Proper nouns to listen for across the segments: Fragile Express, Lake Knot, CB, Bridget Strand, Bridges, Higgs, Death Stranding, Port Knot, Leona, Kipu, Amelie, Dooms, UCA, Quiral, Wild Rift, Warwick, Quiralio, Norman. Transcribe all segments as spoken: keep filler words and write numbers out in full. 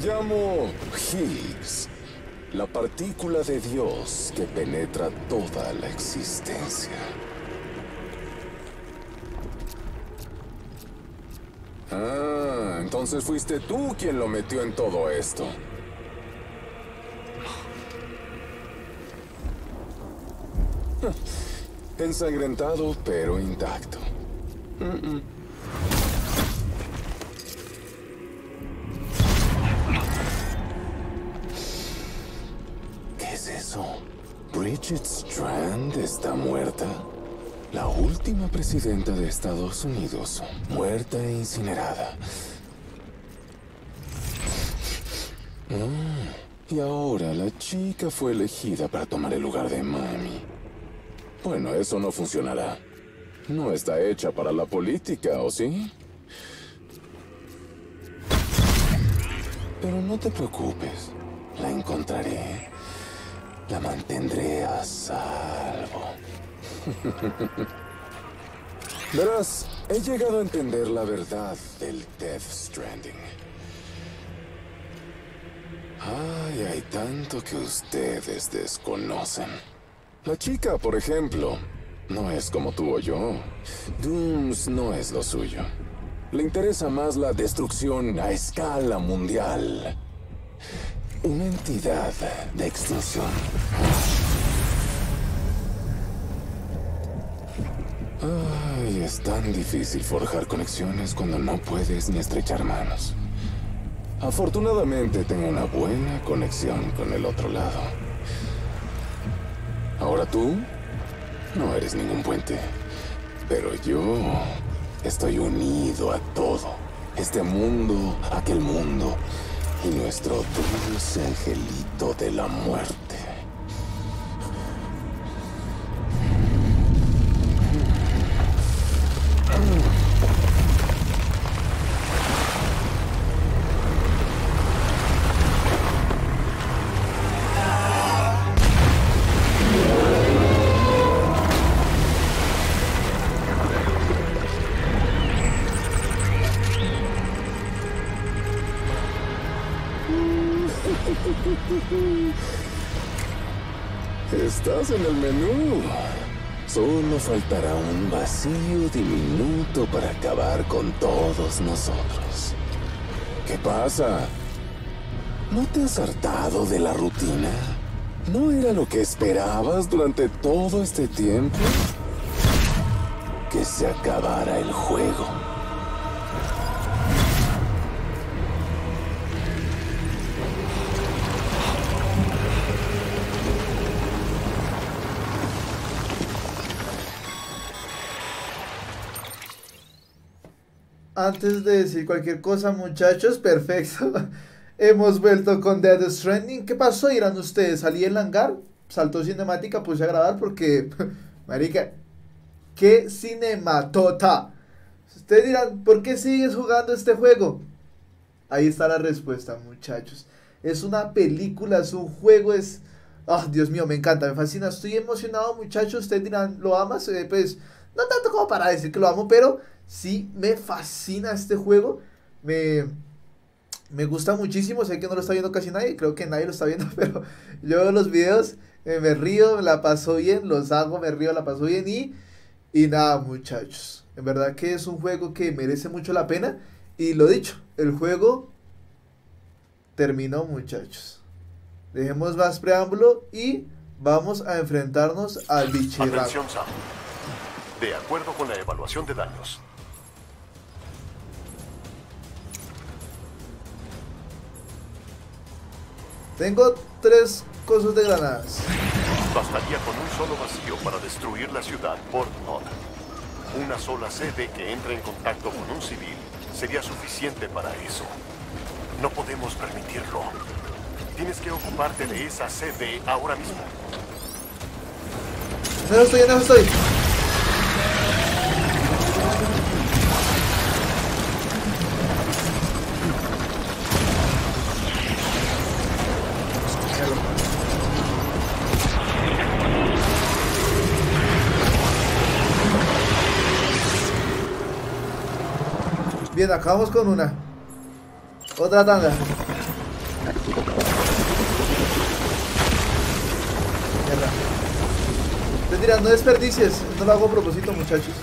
Me llamo Higgs, la partícula de Dios que penetra toda la existencia. Ah, entonces fuiste tú quien lo metió en todo esto. Ensangrentado, pero intacto. Mm-mm. ¿Qué es eso? ¿Bridget Strand está muerta? La última presidenta de Estados Unidos, muerta e incinerada. Ah, y ahora la chica fue elegida para tomar el lugar de mami. Bueno, eso no funcionará. No está hecha para la política, ¿o sí? Pero no te preocupes. La encontraré. La mantendré a salvo. Verás, he llegado a entender la verdad del Death Stranding. Ay, hay tanto que ustedes desconocen. La chica, por ejemplo, no es como tú o yo. Dooms no es lo suyo. Le interesa más la destrucción a escala mundial. Una entidad de extinción. Ay, es tan difícil forjar conexiones cuando no puedes ni estrechar manos. Afortunadamente tengo una buena conexión con el otro lado. Ahora tú no eres ningún puente, pero yo estoy unido a todo. Este mundo, aquel mundo y nuestro dulce angelito de la muerte. Estás en el menú. Solo faltará un vacío diminuto para acabar con todos nosotros. ¿Qué pasa? ¿No te has hartado de la rutina? ¿No era lo que esperabas durante todo este tiempo? Que se acabara el juego. Antes de decir cualquier cosa, muchachos, perfecto. Hemos vuelto con Death Stranding. ¿Qué pasó? Dirán ustedes, salí del hangar, saltó cinemática, puse a grabar porque, marica, qué cinematota. Ustedes dirán, ¿por qué sigues jugando este juego? Ahí está la respuesta, muchachos. Es una película, es un juego, es... Ah, oh, Dios mío, me encanta, me fascina. Estoy emocionado, muchachos. Ustedes dirán, ¿lo amas? Eh, pues, no tanto como para decir que lo amo, pero... sí, me fascina este juego. Me, me gusta muchísimo. Sé que no lo está viendo casi nadie. Creo que nadie lo está viendo. Pero yo veo los videos. Eh, me río. La paso bien. Los hago. Me río. La paso bien. Y, y nada, muchachos. En verdad que es un juego que merece mucho la pena. Y lo dicho. El juego terminó, muchachos. Dejemos más preámbulo. Y vamos a enfrentarnos al bichirraco. De acuerdo con la evaluación de daños. Tengo tres cosas de granadas. Bastaría con un solo vacío para destruir la ciudad Port Knot. Una sola C B que entre en contacto con un civil sería suficiente para eso. No podemos permitirlo. Tienes que ocuparte de esa C B ahora mismo. No estoy, no estoy. Bien, acabamos con una. Otra tanda. Mierda. Estoy tirando desperdicies. No lo hago a propósito, muchachos.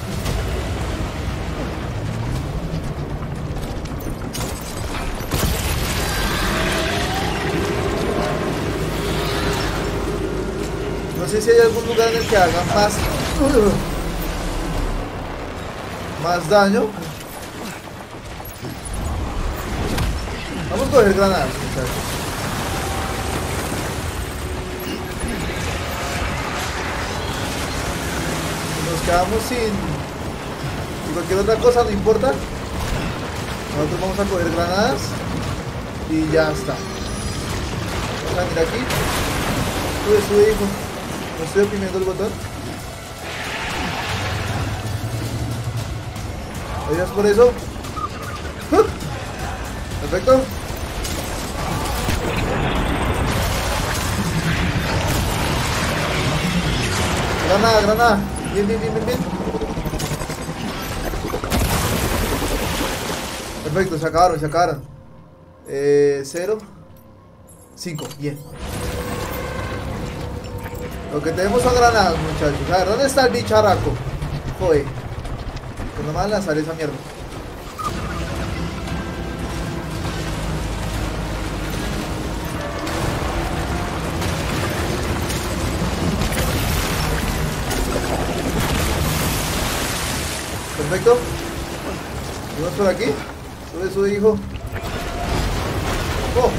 No sé si hay algún lugar en el que haga más... más daño. Vamos a coger granadas, muchachos. Quedamos sin... y cualquier otra cosa, no importa. Nosotros vamos a coger granadas y ya está. Vamos a venir aquí. Sube, sube, hijo. No estoy oprimiendo el botón. Gracias por eso. Perfecto. Granada, granada. Bien, bien, bien, bien, bien. Perfecto, se acabaron, se acabaron. Eh, cero. Cinco, bien. Lo que tenemos son granadas, muchachos. A ver, ¿dónde está el bicharaco? Joder. Pues nomás lanzaré esa mierda. Perfecto. Vamos por aquí. Sube, sube, hijo. Oh.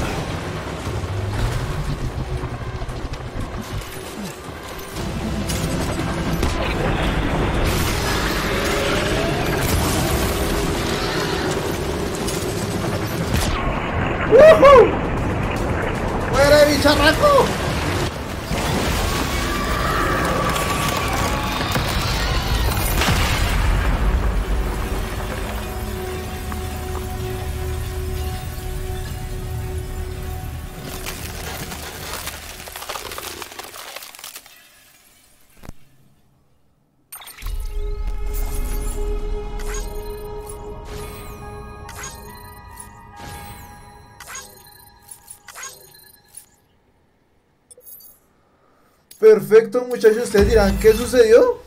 ¡Woohoo! ¡Fuera, bicharraco! Perfecto, muchachos, ustedes dirán ¿qué sucedió?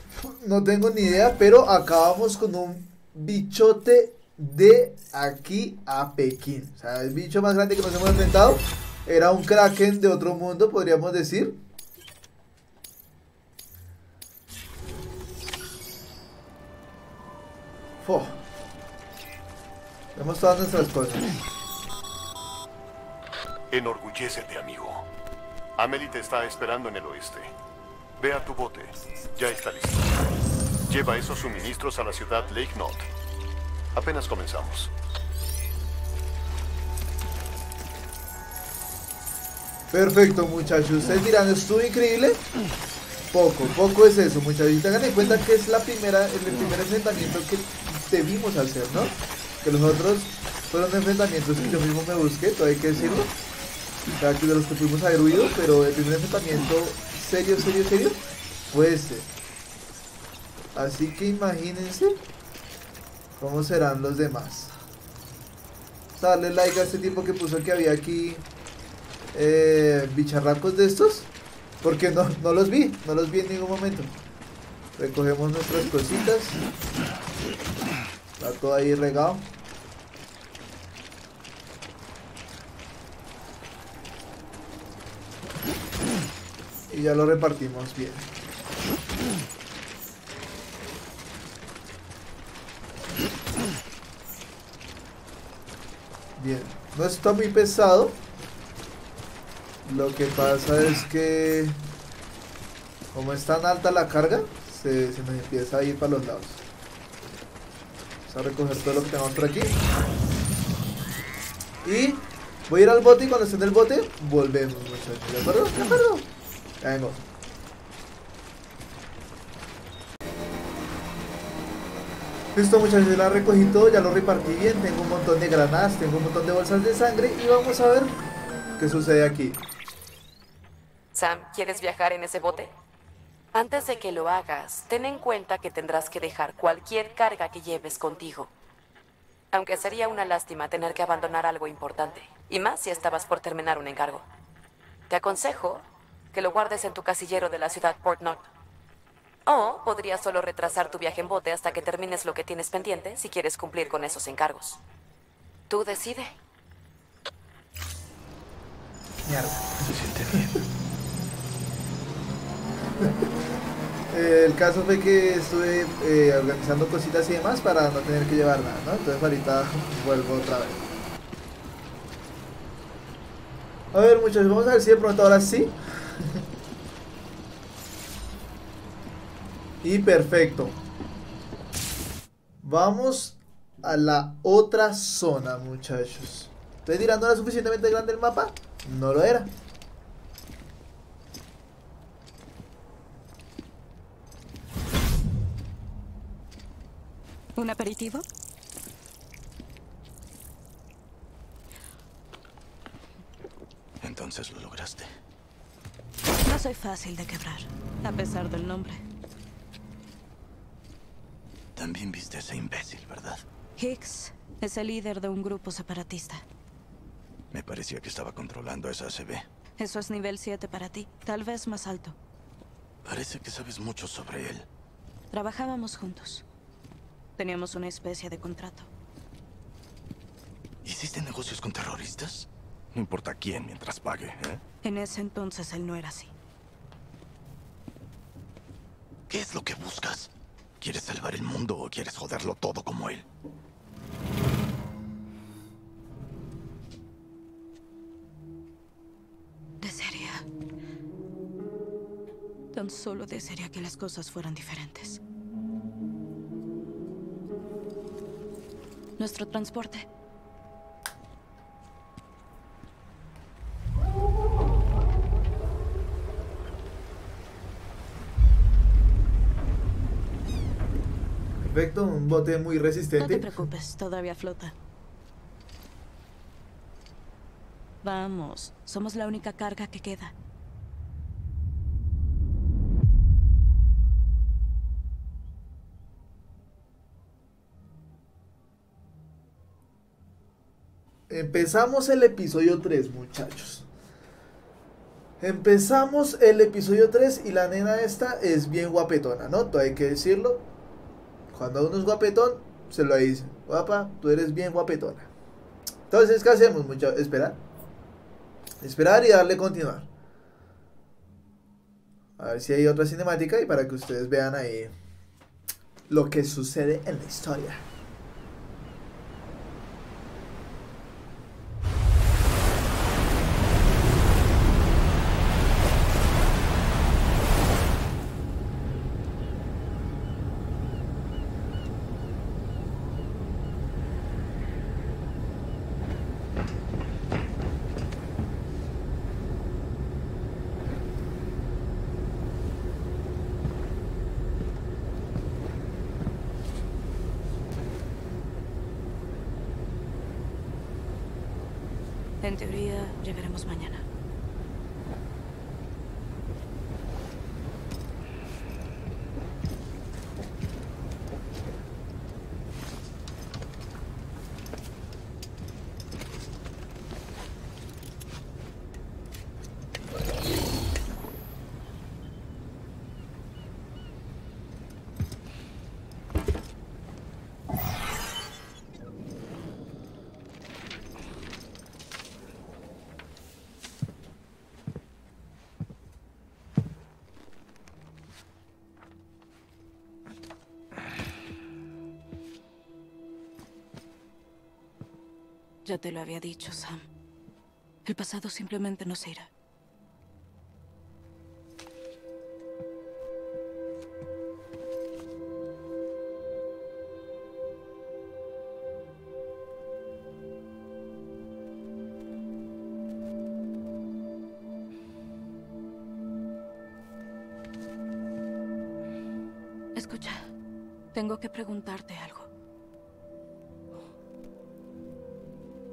No tengo ni idea, pero acabamos con un bichote de aquí a Pekín. O sea, el bicho más grande que nos hemos enfrentado era un kraken de otro mundo, podríamos decir. Fo. Tenemos todas nuestras cosas. Enorgullécete, amigo. Amelie te está esperando en el oeste. Ve a tu bote, ya está listo. Lleva esos suministros a la ciudad Lake Knot. Apenas comenzamos. Perfecto, muchachos. Ustedes dirán, ¿estuvo increíble? Poco, poco es eso, muchachos. Tengan en cuenta que es la primera, el primer enfrentamiento que debimos hacer, ¿no? Que los otros fueron enfrentamientos que yo mismo me busqué, todo hay que decirlo. Cada que de los que pudimos haber huido, pero el primer enfrentamiento serio, serio, serio fue este. Así que imagínense cómo serán los demás. Vamos a darle like a este tipo que puso que había aquí eh, bicharracos de estos, porque no, no los vi, no los vi en ningún momento. Recogemos nuestras cositas. Está todo ahí regado. Y ya lo repartimos bien. Bien, no está muy pesado. Lo que pasa es que como es tan alta la carga, se, se nos empieza a ir para los lados. Vamos a recoger todo lo que tenemos por aquí. Y voy a ir al bote y cuando esté en el bote, volvemos, muchachos. ¿De acuerdo? ¿De acuerdo? Ya vengo. Listo, muchachos, ya la recogí todo, ya lo repartí bien. Tengo un montón de granadas, tengo un montón de bolsas de sangre. Y vamos a ver qué sucede aquí. Sam, ¿quieres viajar en ese bote? Antes de que lo hagas, ten en cuenta que tendrás que dejar cualquier carga que lleves contigo. Aunque sería una lástima tener que abandonar algo importante, y más si estabas por terminar un encargo. Te aconsejo que lo guardes en tu casillero de la ciudad Port Knot. O podrías solo retrasar tu viaje en bote hasta que termines lo que tienes pendiente si quieres cumplir con esos encargos. Tú decide. Mierda. Se siente bien. El caso fue que estuve eh, organizando cositas y demás para no tener que llevar nada, ¿no? Entonces ahorita vuelvo otra vez. A ver, muchachos, vamos a ver si de pronto ahora sí. Y perfecto. Vamos a la otra zona, muchachos. ¿Estoy tirando la suficientemente grande el mapa? No lo era. ¿Un aperitivo? Entonces lo lograste. No soy fácil de quebrar, a pesar del nombre. También viste a ese imbécil, ¿verdad? Higgs es el líder de un grupo separatista. Me parecía que estaba controlando a esa C B. Eso es nivel siete para ti, tal vez más alto. Parece que sabes mucho sobre él. Trabajábamos juntos. Teníamos una especie de contrato. ¿Hiciste negocios con terroristas? No importa quién mientras pague, ¿eh? En ese entonces él no era así. ¿Qué es lo que buscas? ¿Quieres salvar el mundo o quieres joderlo todo como él? Desearía... Tan solo desearía que las cosas fueran diferentes. Nuestro transporte. Perfecto, un bote muy resistente. No te preocupes, todavía flota. Vamos, somos la única carga que queda. Empezamos el episodio tres, muchachos. Empezamos el episodio tres y la nena esta es bien guapetona, ¿no? Todo hay que decirlo. Cuando uno es guapetón, se lo dice. Guapa, tú eres bien guapetona. Entonces, ¿qué hacemos, muchachos? Esperar. Esperar y darle continuar. A ver si hay otra cinemática y para que ustedes vean ahí lo que sucede en la historia. En teoría, llegaremos mañana. Ya te lo había dicho, Sam. El pasado simplemente no se irá. Escucha, tengo que preguntarte algo.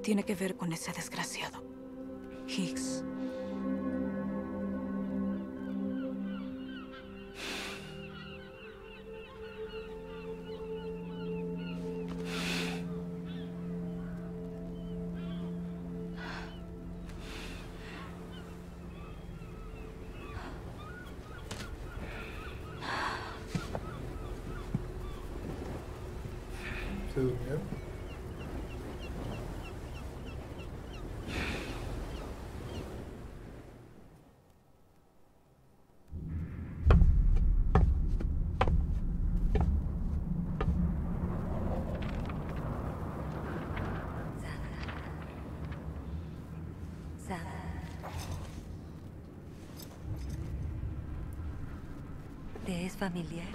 Tiene que ver con ese desgraciado, Higgs. se durmió. ¿Te es familiar?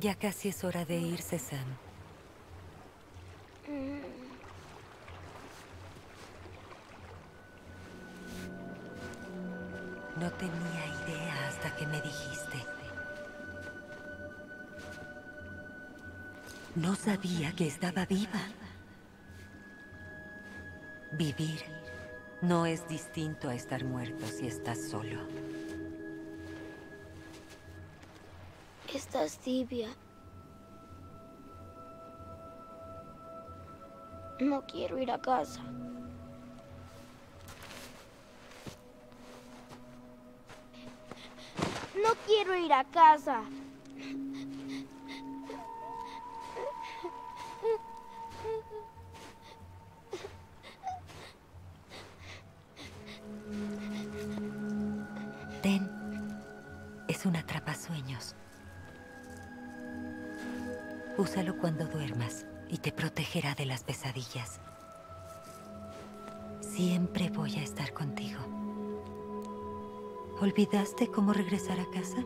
Ya casi es hora de irse, Sam. No tenía idea hasta que me dijiste. No sabía que estaba viva. Vivir no es distinto a estar muerto si estás solo. Estás tibia. No quiero ir a casa. No quiero ir a casa. Ten, es un atrapasueños. Úsalo cuando duermas y te protegerá de las pesadillas. Siempre voy a estar contigo. ¿Olvidaste cómo regresar a casa?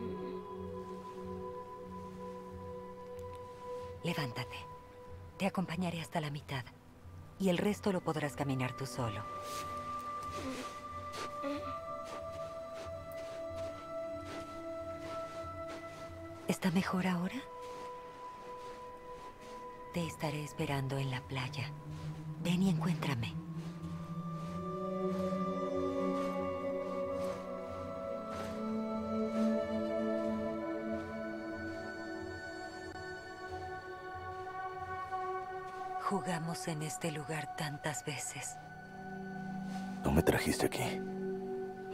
Levántate. Te acompañaré hasta la mitad. Y el resto lo podrás caminar tú solo. ¿Está mejor ahora? Te estaré esperando en la playa. Ven y encuéntrame. Jugamos en este lugar tantas veces. No me trajiste aquí.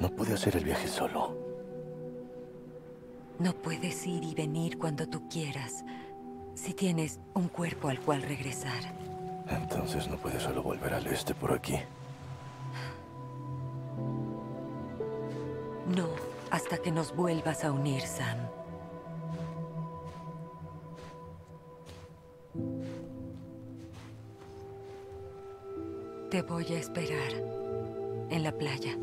No pude hacer el viaje solo. No puedes ir y venir cuando tú quieras. Si tienes un cuerpo al cual regresar. Entonces no puedes solo volver al este por aquí. No, hasta que nos vuelvas a unir, Sam. Te voy a esperar en la playa.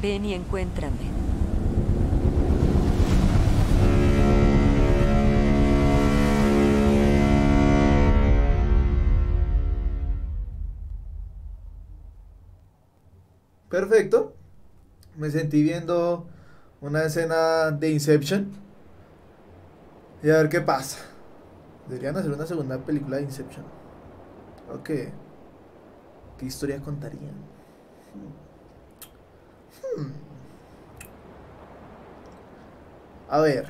Ven y encuéntrame. Perfecto, me sentí viendo una escena de Inception y a ver qué pasa. Deberían hacer una segunda película de Inception. Ok, ¿qué historia contarían? Hmm. Hmm. A ver,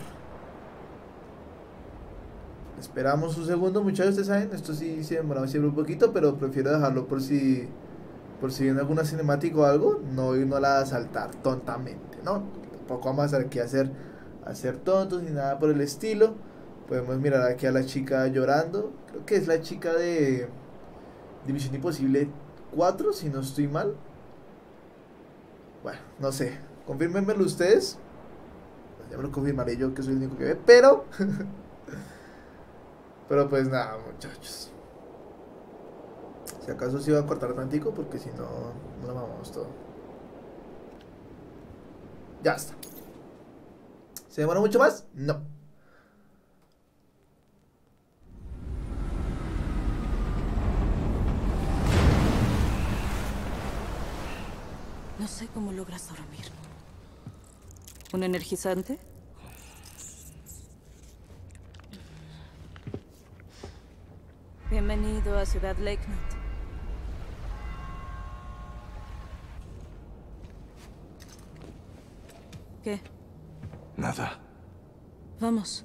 esperamos un segundo, muchachos. Ustedes saben, esto sí se demoraba siempre un poquito, pero prefiero dejarlo por si... Por si viene alguna cinemática o algo, no irnos a saltar tontamente, ¿no? Tampoco vamos a aquí hacer, hacer tontos ni nada por el estilo. Podemos mirar aquí a la chica llorando. Creo que es la chica de Misión Imposible cuatro, si no estoy mal. Bueno, no sé. Confírmenmelo ustedes. Ya me lo confirmaré yo, que soy el único que ve, pero... pero pues nada, muchachos. Si acaso se iba a cortar tantico, porque si no, no lo mamamos todo. Ya está. ¿Se demora mucho más? No. No sé cómo logras dormir. ¿Un energizante? Bienvenido a Ciudad Lake Knot. ¿Qué? Nada. Vamos.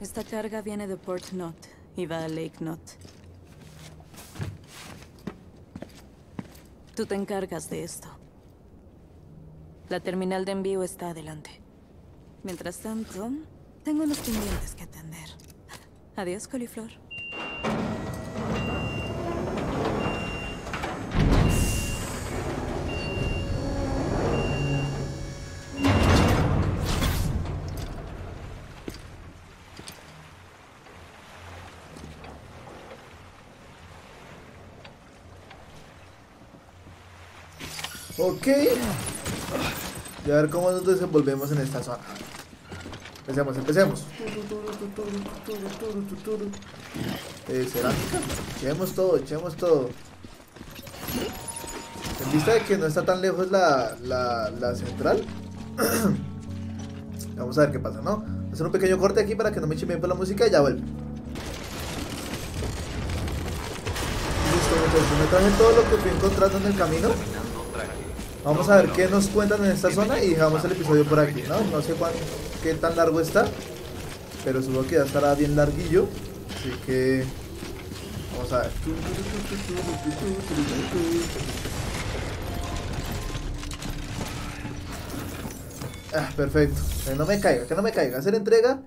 Esta carga viene de Port Knot y va a Lake Knot. Tú te encargas de esto. La terminal de envío está adelante. Mientras tanto, tengo unos pendientes que atender. Adiós, coliflor. Ok, y a ver cómo nos desenvolvemos en esta zona. Empecemos, empecemos. Eh, cerámica. Echemos todo, echemos todo. En vista de que no está tan lejos la, la, la central, vamos a ver qué pasa, ¿no? Voy a hacer un pequeño corte aquí para que no me echen bien por la música y ya vuelvo. Listo, entonces me traje todo lo que fui encontrando en el camino. Vamos a ver qué nos cuentan en esta zona y dejamos el episodio por aquí, ¿no? No sé cuán, qué tan largo está, pero supongo que ya estará bien larguillo, así que vamos a ver. Ah, perfecto, que no me caiga, que no me caiga. Hacer entrega,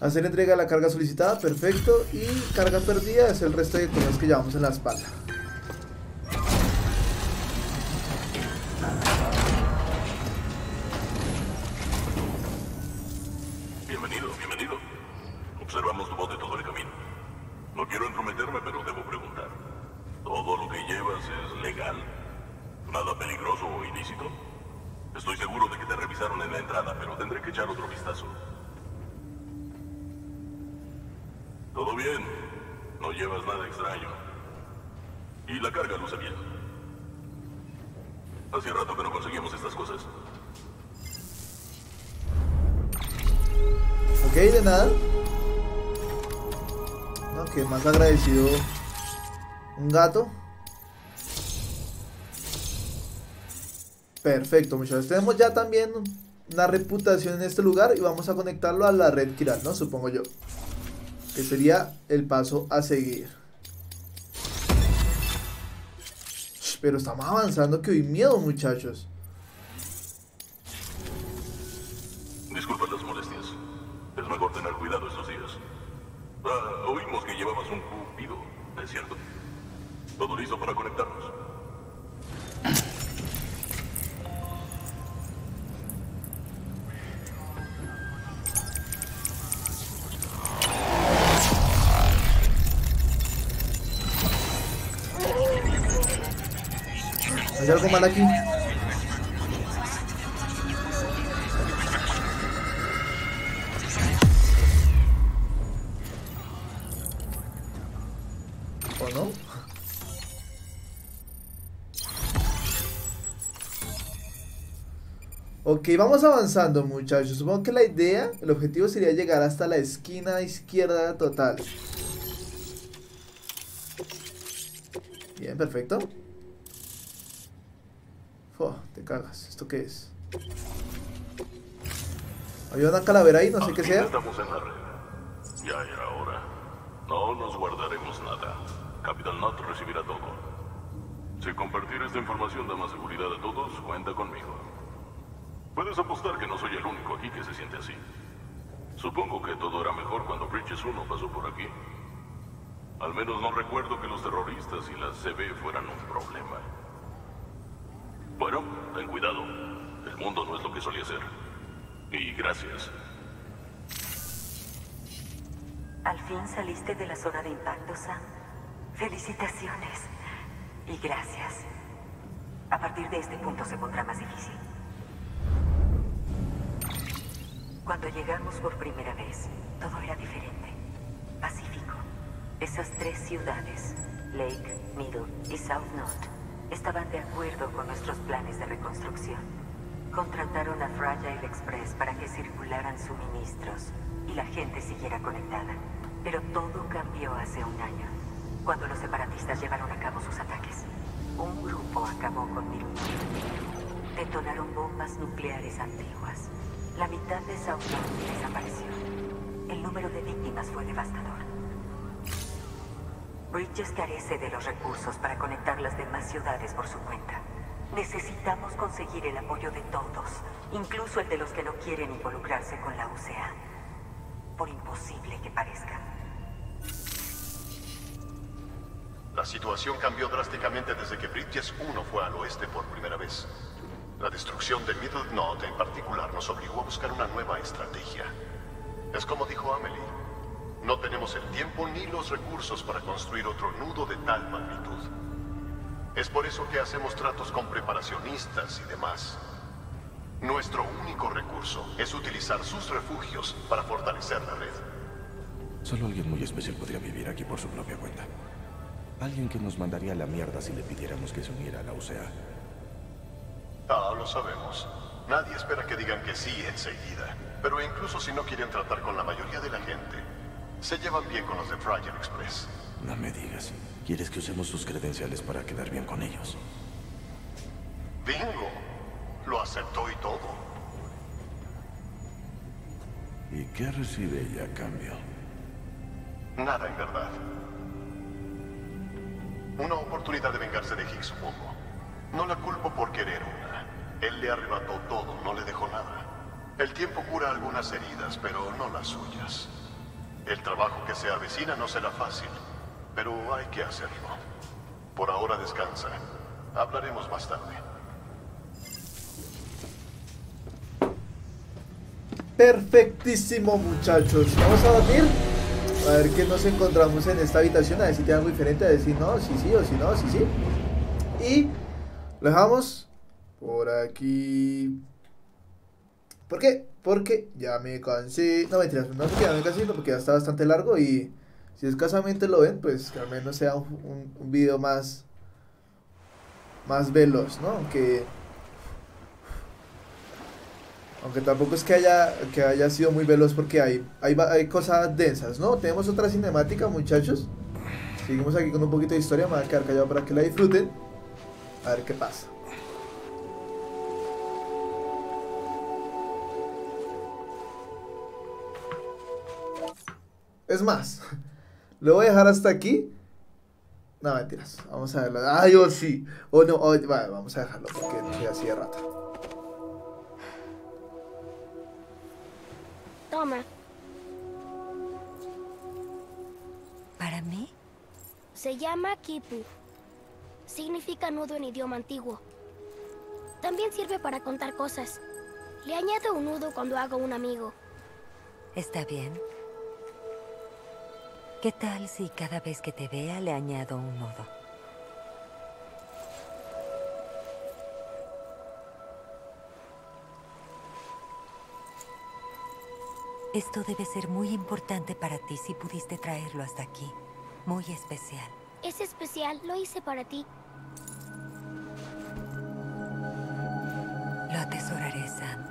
hacer entrega a la carga solicitada, perfecto, y carga perdida es el resto de cosas que llevamos en la espalda. Agradecido un gato. Perfecto, muchachos. Tenemos ya también una reputación en este lugar y vamos a conectarlo a la red Kiral, ¿no? Supongo yo que sería el paso a seguir. Pero estamos avanzando que hoy miedo, muchachos. Disculpen las molestias. Es mejor tener cuidado estos días. Ah, oímos que llevabas un cupido, ¿es cierto? Todo listo para conectarnos. ¿Hay algo mal aquí? Ok, vamos avanzando, muchachos. Supongo que la idea, el objetivo sería llegar hasta la esquina izquierda total. Bien, perfecto. Fua, te cagas, ¿esto qué es? Había una calavera ahí, no sé qué sea. Estamos en la red. Ya era hora. No nos guardaremos nada. Capital Knot recibirá todo. Si compartir esta información da más seguridad a todos, cuenta conmigo. Puedes apostar que no soy el único aquí que se siente así. Supongo que todo era mejor cuando Bridges uno pasó por aquí. Al menos no recuerdo que los terroristas y la C B fueran un problema. Bueno, ten cuidado. El mundo no es lo que solía ser. Y gracias. Al fin saliste de la zona de impacto, Sam. Felicitaciones. Y gracias. A partir de este punto se pondrá más difícil. Cuando llegamos por primera vez, todo era diferente. Pacífico. Esas tres ciudades, Lake, Middle y South Knot, estaban de acuerdo con nuestros planes de reconstrucción. Contrataron a Fragile Express para que circularan suministros y la gente siguiera conectada. Pero todo cambió hace un año, cuando los separatistas llevaron a cabo sus ataques. Un grupo acabó con Middle. Detonaron bombas nucleares antiguas. La mitad de South Knot desapareció. El número de víctimas fue devastador. Bridges carece de los recursos para conectar las demás ciudades por su cuenta. Necesitamos conseguir el apoyo de todos, incluso el de los que no quieren involucrarse con la U C A. Por imposible que parezca. La situación cambió drásticamente desde que Bridges uno fue al oeste por primera vez. La destrucción de Middle Knot en particular nos obligó a buscar una nueva estrategia. Es como dijo Amelie, no tenemos el tiempo ni los recursos para construir otro nudo de tal magnitud. Es por eso que hacemos tratos con preparacionistas y demás. Nuestro único recurso es utilizar sus refugios para fortalecer la red. Solo alguien muy especial podría vivir aquí por su propia cuenta. Alguien que nos mandaría a la mierda si le pidiéramos que se uniera a la U C A. Ah, lo sabemos. Nadie espera que digan que sí enseguida. Pero incluso si no quieren tratar con la mayoría de la gente, se llevan bien con los de Fragile Express. No me digas. ¿Quieres que usemos sus credenciales para quedar bien con ellos? ¡Bingo! Lo aceptó y todo. ¿Y qué recibe ella a cambio? Nada, en verdad. Una oportunidad de vengarse de Higgs, supongo. No la culpo por querer una. Él le arrebató todo, no le dejó nada. El tiempo cura algunas heridas, pero no las suyas. El trabajo que se avecina no será fácil, pero hay que hacerlo. Por ahora descansa. Hablaremos más tarde. Perfectísimo, muchachos. Vamos a batir. A ver qué nos encontramos en esta habitación. A ver si tiene algo diferente. A decir no, sí, sí, o si no, sí, sí. Y lo dejamos por aquí. ¿Por qué? Porque ya me cansé. No, mentiras, no porque ya me cansé, no, porque ya está bastante largo. Y si escasamente lo ven, pues que al menos sea un, un video más Más veloz, ¿no? Aunque Aunque tampoco es que haya Que haya sido muy veloz, porque hay Hay, hay cosas densas, ¿no? Tenemos otra cinemática, muchachos. Seguimos aquí con un poquito de historia. Me voy a quedar callado para que la disfruten. A ver qué pasa. Es más, lo voy a dejar hasta aquí. No, mentiras. Vamos a verlo. Ay, o sí. O no, o, vale, vamos a dejarlo porque no soy así de rata. Toma. ¿Para mí? Se llama Kipu. Significa nudo en idioma antiguo. También sirve para contar cosas. Le añado un nudo cuando hago un amigo. Está bien. ¿Qué tal si cada vez que te vea le añado un nudo? Esto debe ser muy importante para ti si pudiste traerlo hasta aquí. Muy especial. Es especial, lo hice para ti. Lo atesoraré, Sam.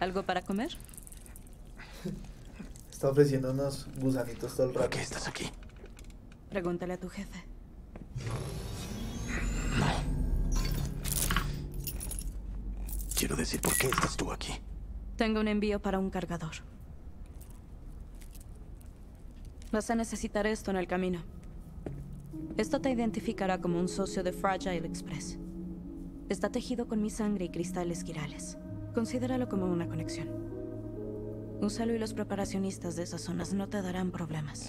¿Algo para comer? Está ofreciendo unos gusanitos todo el rato. ¿Por qué estás aquí? Pregúntale a tu jefe. Quiero decir, ¿por qué estás tú aquí? Tengo un envío para un cargador. Vas a necesitar esto en el camino. Esto te identificará como un socio de Fragile Express. Está tejido con mi sangre y cristales quirales. Considéralo como una conexión. Úsalo y los preparacionistas de esas zonas no te darán problemas.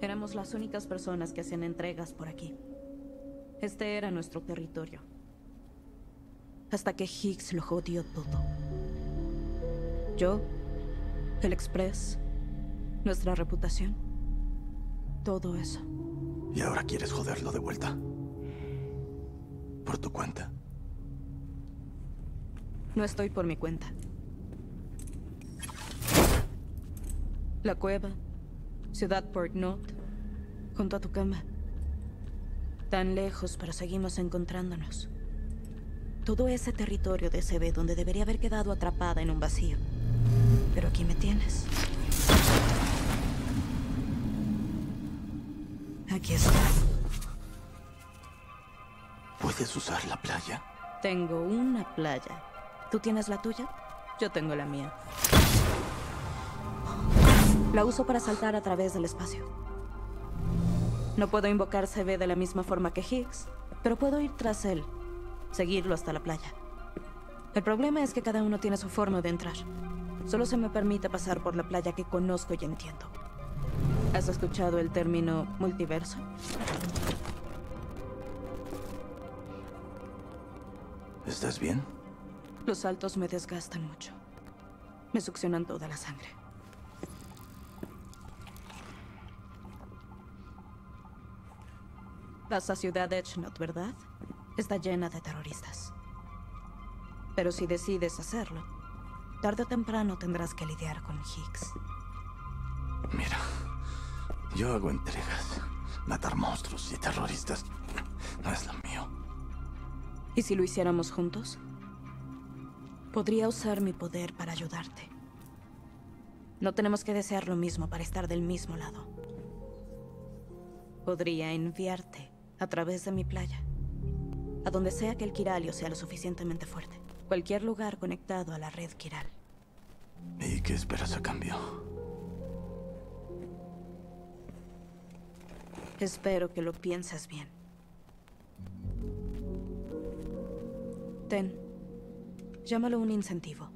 Éramos las únicas personas que hacían entregas por aquí. Este era nuestro territorio. Hasta que Higgs lo jodió todo. Yo, el Express, nuestra reputación, todo eso. ¿Y ahora quieres joderlo de vuelta? ¿Por tu cuenta? No estoy por mi cuenta. La cueva, ciudad Port Knot, junto a tu cama. Tan lejos, pero seguimos encontrándonos. Todo ese territorio de C B donde debería haber quedado atrapada en un vacío. Pero aquí me tienes. Aquí está. ¿Puedes usar la playa? Tengo una playa. ¿Tú tienes la tuya? Yo tengo la mía. La uso para saltar a través del espacio. No puedo invocar C B de la misma forma que Higgs, pero puedo ir tras él, seguirlo hasta la playa. El problema es que cada uno tiene su forma de entrar. Solo se me permite pasar por la playa que conozco y entiendo. ¿Has escuchado el término multiverso? ¿Estás bien? Los saltos me desgastan mucho. Me succionan toda la sangre. Vas a ciudad Edge Knot, ¿verdad? Está llena de terroristas. Pero si decides hacerlo, tarde o temprano tendrás que lidiar con Higgs. Mira, yo hago entregas. Matar monstruos y terroristas no es lo mío. ¿Y si lo hiciéramos juntos? Podría usar mi poder para ayudarte. No tenemos que desear lo mismo para estar del mismo lado. Podría enviarte a través de mi playa, a donde sea que el Quiralio sea lo suficientemente fuerte. Cualquier lugar conectado a la red Quiral. ¿Y qué esperas a cambio? Espero que lo pienses bien. Ten. Llámalo un incentivo.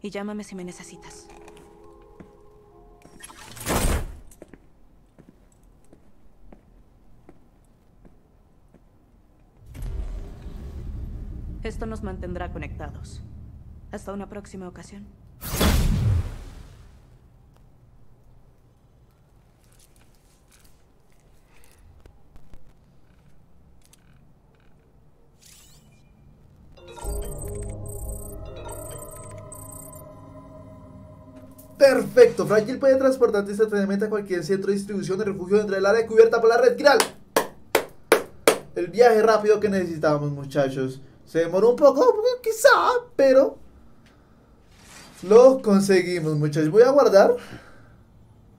Y llámame si me necesitas. Esto nos mantendrá conectados. Hasta una próxima ocasión. Perfecto, Fragile puede transportar instantáneamente a cualquier centro de distribución de refugio dentro del área cubierta por la red Quiral. El viaje rápido que necesitábamos, muchachos. Se demoró un poco, quizá, pero lo conseguimos, muchachos. Voy a guardar.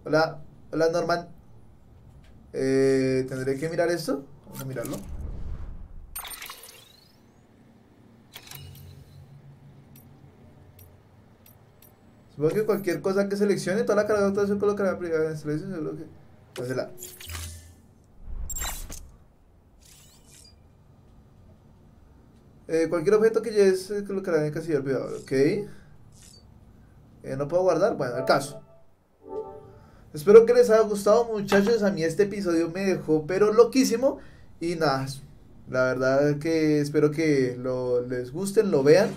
Hola, hola Norman. Eh, Tendré que mirar esto. Vamos a mirarlo. Supongo que cualquier cosa que seleccione, toda la carga de actuación colocará privada en selección, seguro que. Entonces, eh, cualquier objeto que lleves eh, colocará en el casillero olvidado, ok. Eh, no puedo guardar, bueno, al caso. Espero que les haya gustado, muchachos. A mí este episodio me dejó pero loquísimo. Y nada, la verdad que espero que lo, les gusten, lo vean.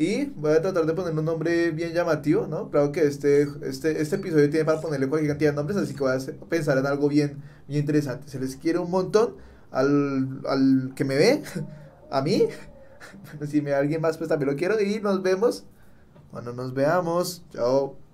Y voy a tratar de ponerle un nombre bien llamativo, ¿no? Claro que este, este, este episodio tiene para ponerle cualquier cantidad de nombres, así que voy a pensar en algo bien, bien interesante. Se les quiere un montón al, al que me ve, a mí. Si me ve alguien más, pues también lo quiero. Y nos vemos. Bueno, nos veamos. Chao.